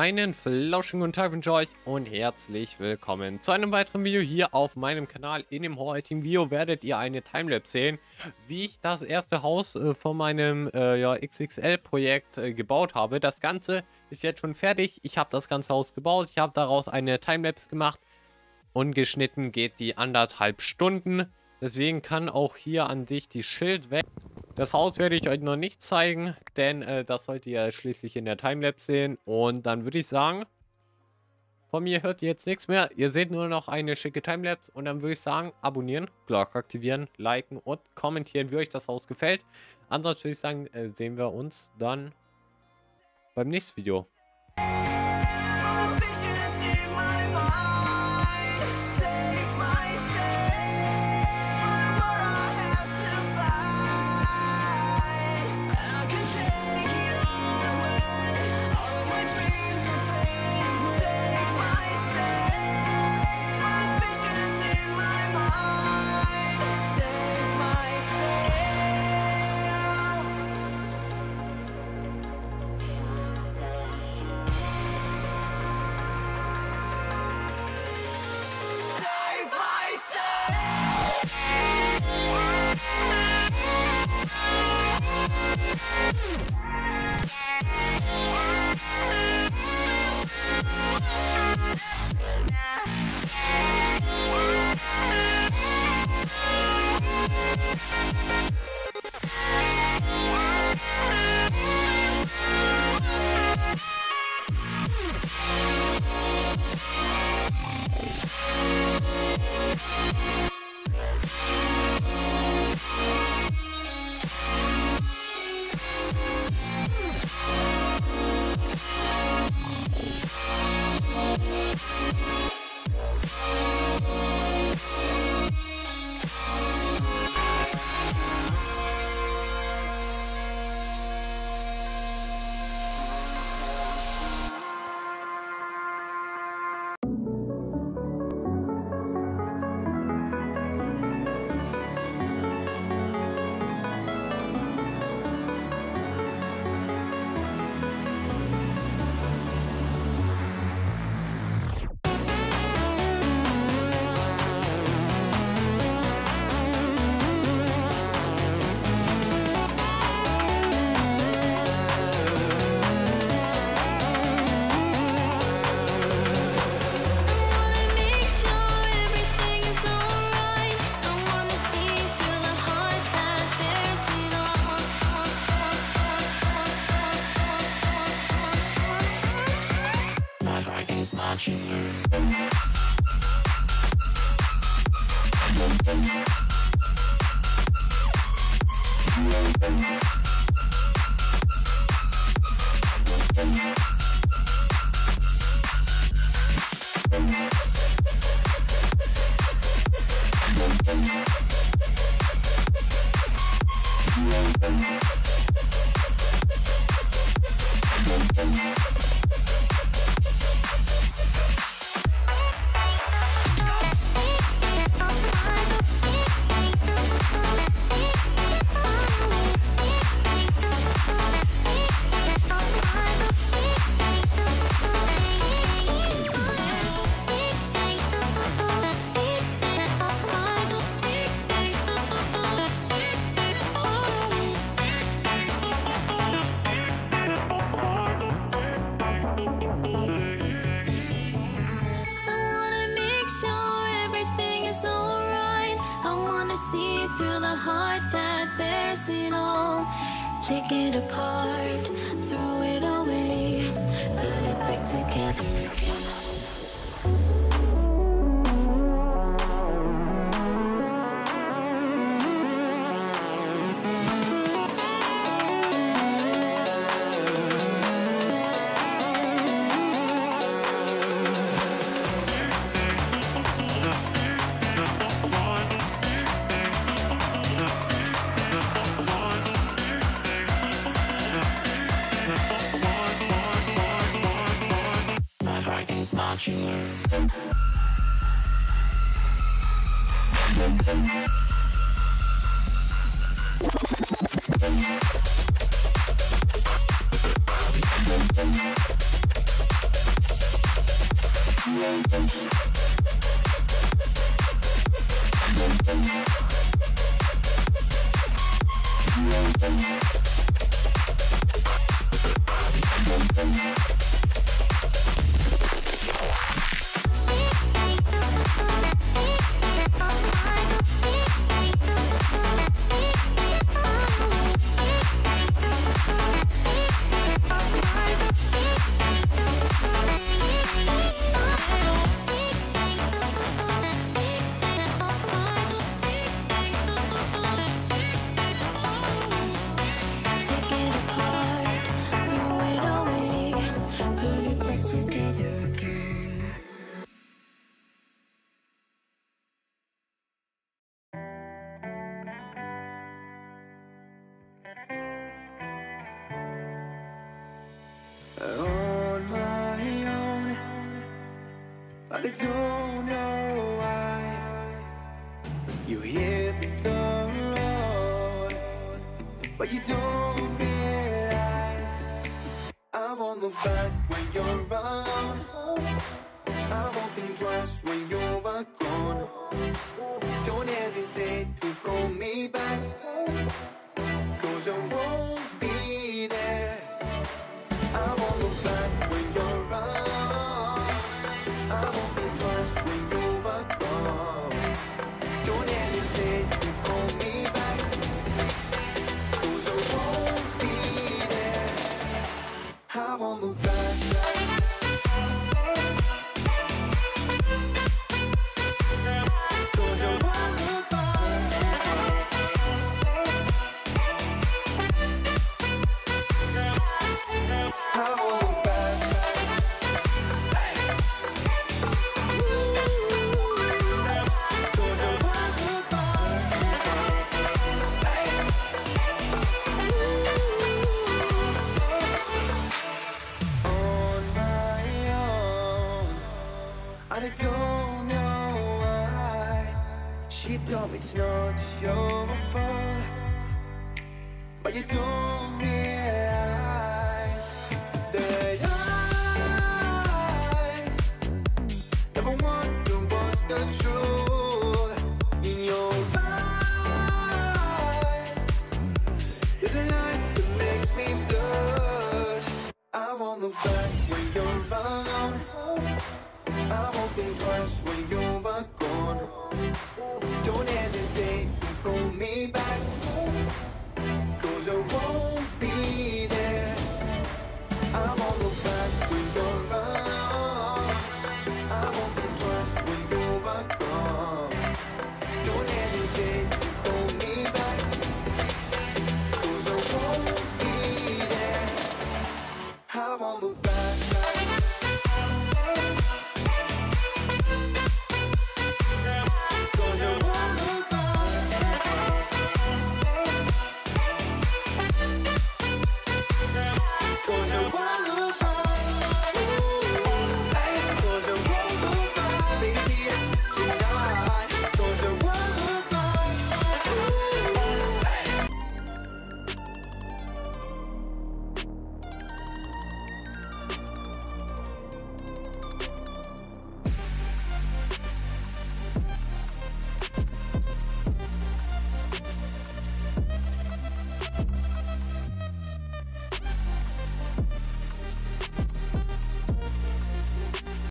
Einen flauschigen guten Tag wünsche ich euch und herzlich willkommen zu einem weiteren Video hier auf meinem Kanal. In dem heutigen Video werdet ihr eine Timelapse sehen, wie ich das erste Haus von meinem XXL-Projekt gebaut habe. Das Ganze ist jetzt schon fertig. Ich habe das ganze Haus gebaut, ich habe daraus eine Timelapse gemacht und geschnitten geht die 1,5 Stunden. Deswegen kann auch hier an sich die Schild weg. Das Haus werde ich euch noch nicht zeigen, denn das sollt ihr schließlich in der Timelapse sehen. Und dann würde ich sagen, von mir hört ihr jetzt nichts mehr. Ihr seht nur noch eine schicke Timelapse. Und dann würde ich sagen, abonnieren, Glocke aktivieren, liken und kommentieren, wie euch das Haus gefällt. Ansonsten würde ich sagen, sehen wir uns dann beim nächsten Video. Take it apart, throw it away, put it back together again. Don't hesitate to call me back, 'cause I won't.